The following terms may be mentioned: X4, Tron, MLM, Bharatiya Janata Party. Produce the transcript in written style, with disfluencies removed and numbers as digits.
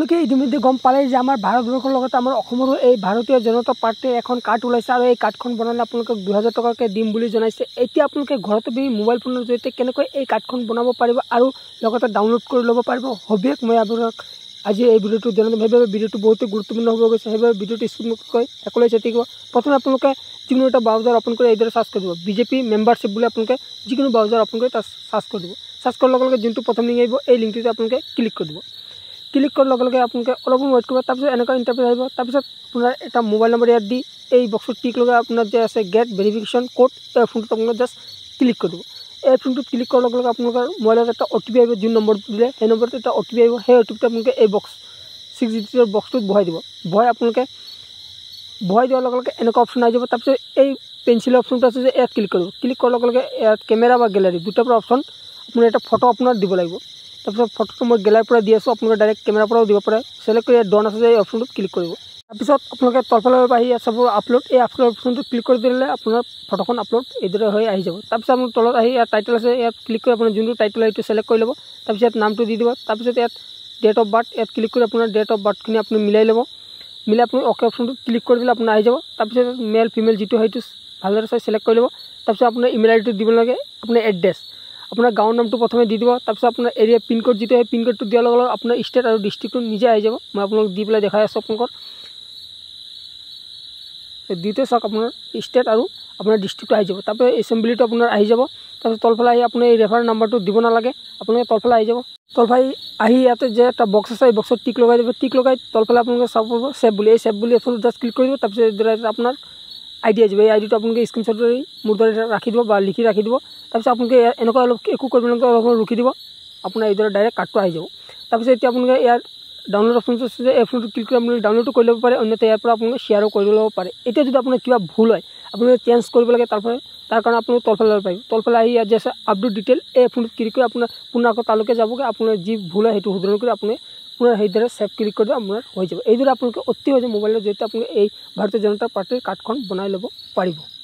आपलोके इतिमध्ये गम पाले जे आमार भारतवर्षर लगत आमार अखमरो ए भारतीय जनता पार्टीर एखन कार्ड ओलाइसे आरो ए कार्डखन बनाले आपलोके 2000 टकाके दिम बुली जनाइसे। एति आपलोके घरत बहि मोबाइल फोनर जरिये केनेकै ए कार्डखन बनाब पारिबो आरो लगत डाउनलोड करि लब पारिबो। हबियक मय आबरक आज ए भिडियोटु जन भाबे भिडियोटु बहुत गुरुत्वपूर्ण होबो गयसे हेबे भिडियोटु स्किप नकय एकलै चेतिको। प्रथमे आपलोके जिकुनो एटा ब्राउजार ओपन करि एदर सर्च करिबो बीजेपी मेंबरशिप बुले आपलोके जिकुनो ब्राउजार ओपन करि ता सर्च करिबो। सर्च करले लगे जिन्तु प्रथम लिंक आइबो ए लिंकटिते आपलोके क्लिक करिबो। क्लिक कर लगे आपके अलग वेट कर एने इंटरफेस आसार एट मोबाइल नम्बर इतना दी बक्स टिक लगे अपना जो गेट भेरिफिकेशन कोड तो फोन जस्ट क्लिक कर दूब। ए फोन क्लिक कर लगे अपने मोबाइल एट ओटीपी आगे जो नम्बर दिले सही नम्बर एट ओटीपी आई ओटीपी अपने बक्स 6 डिजिटर बक्स बहुत बहुत बहुत दियार एने अपशन आई जा पेन्सिल अपशन आज इतना क्लिक कर। क्लिक कर लगे इतना कैमेरा गैलरी दूटार अपशन अपना एट फटो अपना दी लगे। तब फटो मैं गैलरी दी आसो अपने डायरेक्ट कैमेरार दी पे सिलेक्ट डन आए अपशन क्लिक कर। तक तलफाले सब आपलोड ये आपलोड अपशन क्लिक कर दिले अपना फटोन आपलोड यदि जा तल टाइटल आज क्लिक कर जो टाइटल ये सिलेक्ट कर लो। तक नाम दी दी तक डेट अफ बार्थ इतना क्लिक कर अपना डेट अफ बार्थखि अपनी मिले लो मिले अपनी ओके अपशन क्लिक कर दिले अपना जा मेल फिमेल जी भल सिलेक्ट कर लो। तक अपना इमेल आई डी दी लगे अपना एड्रेस अपना गाँव नाम प्रथम दी दी तक अपना एरिया पिन कोड जी पिन कोड तो दियार लगे अपना स्टेट और डिस्ट्रिक्ट निजे आई जा। मैं आपको दी पे देखा अपने दीते चाक अपना स्टेट और अपना डिस्ट्रिक्ट आई जा। एसेम्बली तो अपना आई जा तलफाले अपने रेफर नम्बर तो दी नागे अपने तलफाले आई जा। तलफाई इतना बक्स आई बक्स टिक लगे दी टिक लगे तलफाले अपने सब सेव अपने जस्ट क्लिक कर दूर। तक अपना आईडी आज आईडी तो अपने स्क्रीनशॉट मोर द्वारा राखी दी लिखी राखी दी तक अपने एनका एक रुकी दी अपना ये डायरेक्ट कार्ड आई जा। तक अपने यार डाउनलोड अपशन ए फोन क्लिक कर डाउनलोड कर पे अन्यथा यार शेयर कर पे। इतना जो अपना क्या भूल है अपने चेंज कर लगे तार अपने तलफाल पाई तलफाले यार जैसे अपडेट डिटेल ए फोन क्लिक कर अपना पुनः आक तक जागे अपना जी भूल है सो सुधारण कर अपने पुनः सहीदरे सेव क्लिक कर अपना हो जाए। यदि अपने अति सहजे मोबाइल जरिए अपने भारतीय जनता पार्टी कार्डखन बनाई लब पार।